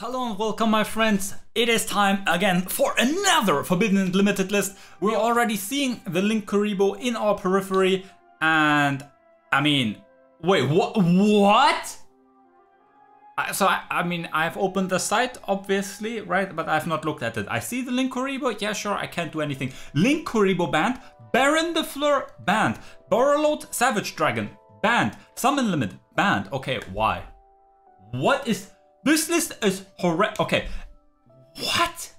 Hello and welcome my friends, it is time again for another Forbidden Limited list. We're already seeing the Link Kuribo in our periphery and I mean, wait, what? So I mean, I've opened the site obviously, right, but I've not looked at it. I see the Link Kuribo, yeah sure, I can't do anything. Link Kuribo banned, Baronne de Fleur banned, Borrelot Savage Dragon banned, Summon Limit banned, okay, why? What is... This list is horrendous. Okay, what?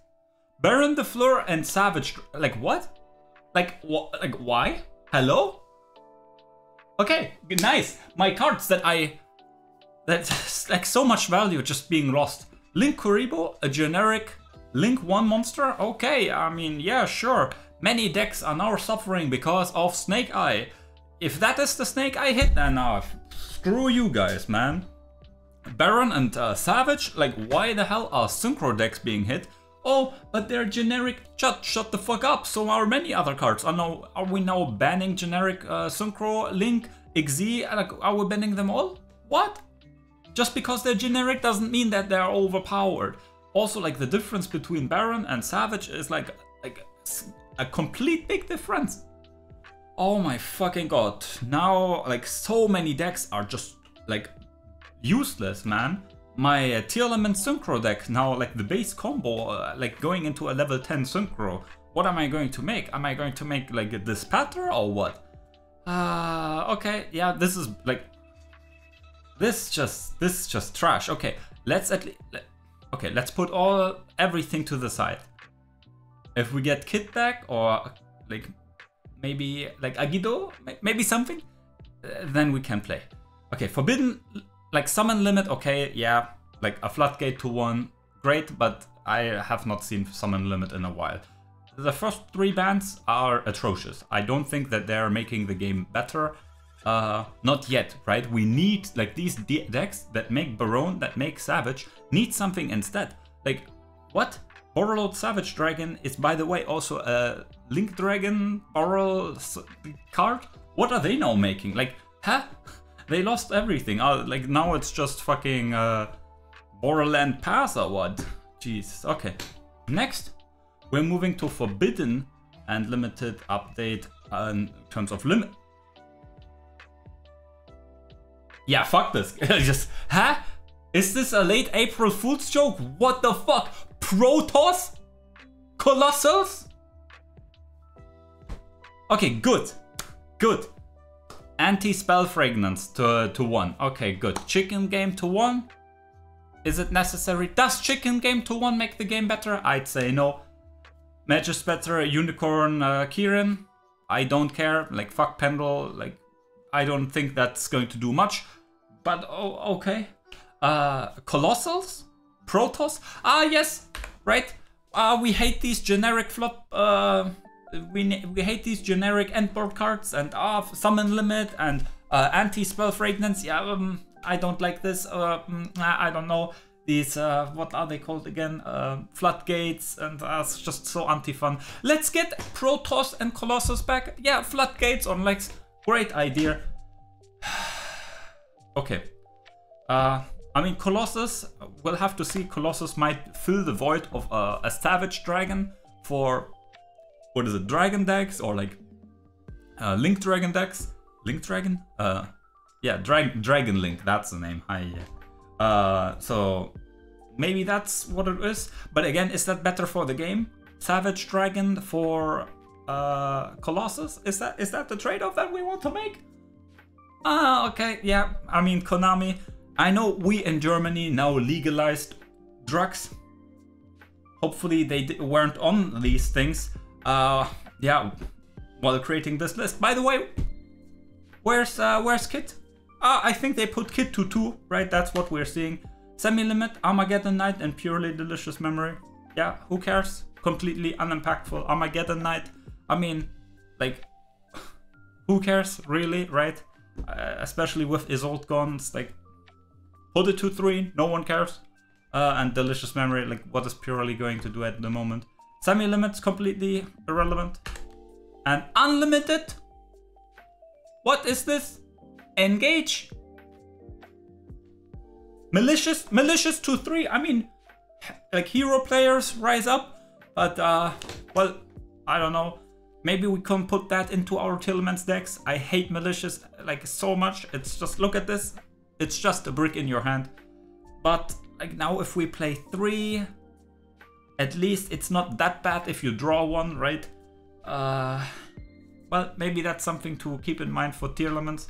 Baronne de Fleur and Savage, like what? Like what? Like why? Hello? Okay, nice. My cards that's like so much value just being lost. Link Kuribo, a generic Link 1 monster. Okay, I mean yeah, sure. Many decks are now suffering because of Snake Eye. If that is the Snake Eye hit, then now screw you guys, man. Baronne and Savage, like why the hell are Synchro decks being hit? Oh, but they're generic. Shut the fuck up. So are many other cards. Are we now banning generic Synchro, Link, Xe? Like, are we banning them all? What? Just because they're generic doesn't mean that they're overpowered. Also, like the difference between Baronne and Savage is like a complete big difference. Oh my fucking god. Now, like so many decks are just like useless, man. My T-Element Synchro deck now, like the base combo, like going into a level 10 Synchro. What am I going to make? Am I going to make like this pattern or what? Okay, yeah, this is like this just trash. Okay, let's at least okay, let's put everything to the side. If we get Kid deck or like maybe like Agido, maybe something, then we can play. Okay, Forbidden. Like Summon Limit, okay, yeah, like a Floodgate to 1, great, but I have not seen Summon Limit in a while. The first 3 bans are atrocious. I don't think that they're making the game better. Not yet, right? We need, like, these decks that make Baronne, that make Savage, need something instead. Like, what? Borrelot Savage Dragon is, by the way, also a Link Dragon Borrel card. What are they now making? Like, huh? They lost everything. Like now it's just fucking Borderland Pass or what? Jesus. Okay. Next, we're moving to Forbidden and Limited update in terms of limit. Yeah, fuck this. Just huh? Is this a late April Fool's joke? What the fuck? Protos? Colossals? Okay, good. Good. Anti-Spell Fragrance to 1. Okay, good. Chicken Game to 1. Is it necessary? Does Chicken Game to 1 make the game better? I'd say no. Malicious better. Unicorn, Kieran. I don't care. Like, fuck Pendle. Like, I don't think that's going to do much. But, oh, okay. Colossals? Protos? Ah, yes. Right. We hate these generic flop... We hate these generic endboard cards and Summon Limit and Anti-Spell Fragrance. Yeah, I don't like this. I don't know. These, what are they called again? Floodgates and it's just so anti-fun. Let's get Protos and Colossus back. Yeah, Floodgates on Lex. Great idea. Okay. I mean, Colossus, we'll have to see. Colossus might fill the void of a Savage Dragon for... What is it? Dragon decks or like Link Dragon decks? Link Dragon? Yeah, Dragon Link. That's the name. So maybe that's what it is. But again, is that better for the game? Savage Dragon for Colossus? Is that the trade-off that we want to make? Ah, okay. Yeah. I mean, Konami. I know we in Germany now legalized drugs. Hopefully, they weren't on these things. Yeah, while creating this list. By the way, where's Kit? I think they put Kit to 2, right? That's what we're seeing. Semi-Limit, Armageddon Knight, and Purely Delicious Memory. Yeah, who cares? Completely unimpactful. Armageddon Knight, I mean, like, who cares, really, right? Especially with Isolt guns, like, put it to 3, no one cares. And Delicious Memory, like, what is Purely going to do at the moment? Semi-Limit's completely irrelevant. And Unlimited? What is this? Engage? Malicious? Malicious 2-3? I mean, like hero players rise up, but well, I don't know. Maybe we can put that into our T-Elements decks. I hate Malicious like so much. It's just, look at this. It's just a brick in your hand. But like now if we play 3, at least it's not that bad if you draw one, right? Well, maybe that's something to keep in mind for T-Elements.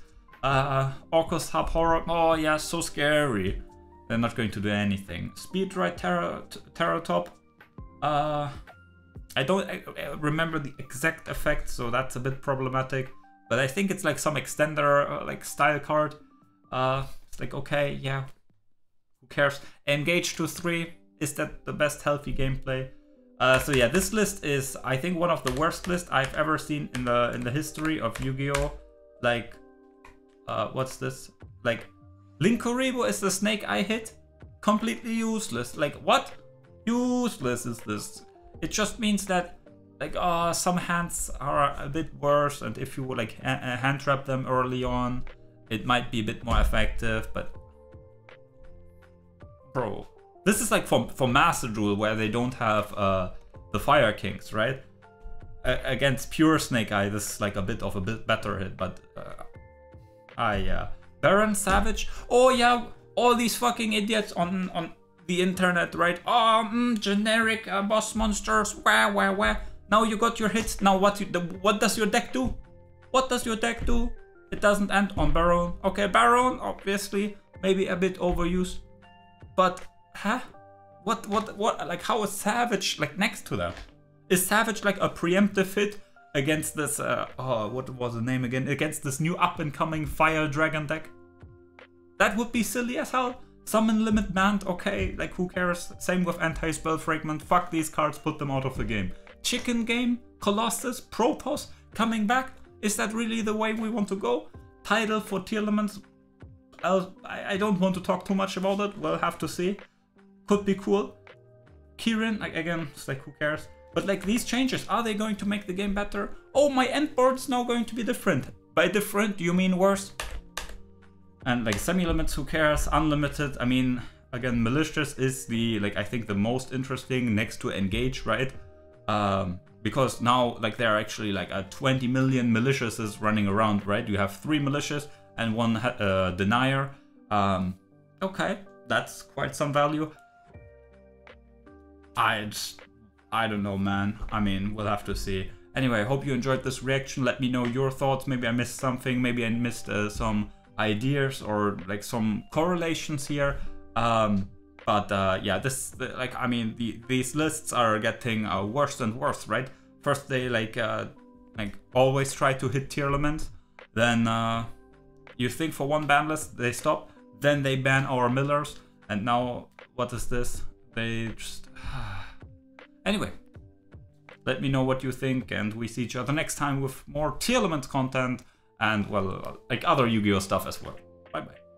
Orcus Hub Horror. Oh yeah, so scary. They're not going to do anything. Speed Ride Terra Top. I don't remember the exact effect, so that's a bit problematic. But I think it's like some extender, like style card. It's like, okay, yeah, who cares? Engage to 3. Is that the best healthy gameplay? So yeah, this list is, I think, one of the worst lists I've ever seen in the history of Yu-Gi-Oh. Like, what's this? Like, Link Kuribo is the Snake Eye hit. Completely useless. Like, what? Useless is this? It just means that, like, some hands are a bit worse, and if you like hand trap them early on, it might be a bit more effective. But bro, this is like for Master Duel, where they don't have the Fire Kings, right? Against pure Snake Eye, this is like a bit of a better hit. But Baronne Savage. Oh yeah, all these fucking idiots on the internet, right? Oh, generic boss monsters, wah. Now you got your hits. Now what does your deck do? What does your deck do? It doesn't end on Baronne. Okay, Baronne, obviously, maybe a bit overused, but huh? What? Like, how is Savage like next to that? Is Savage like a preemptive hit against this? Oh, what was the name again? Against this new up and coming Fire Dragon deck? That would be silly as hell. Summon Limit banned, okay, like who cares? Same with Anti-Spell Fragrance, fuck these cards, put them out of the game. Chicken Game, Colossals, Protos, coming back, is that really the way we want to go? Title for T-Elements, I don't want to talk too much about it, we'll have to see. Could be cool. Kieran, like again, it's like who cares? But like these changes, are they going to make the game better? Oh, my end board's now going to be different. By different, you mean worse? And like semi-limits, who cares? Unlimited, I mean, again, Malicious is the, like, I think the most interesting next to Engage, right? Because now, like, there are actually like 20 million Maliciouses running around, right? You have 3 Malicious and 1 Denier. Okay, that's quite some value. I don't know, man. I mean, we'll have to see. Anyway, I hope you enjoyed this reaction. Let me know your thoughts. Maybe I missed something. Maybe I missed some ideas or like some correlations here, but yeah, this, like, I mean, these lists are getting worse and worse, right? First they like always try to hit T-Elements, then you think for one ban list they stop, then they ban our millers, and now what is this? They just anyway, let me know what you think, and we see each other next time with more T-Elements content. And, well, like other Yu-Gi-Oh! Stuff as well. Bye-bye.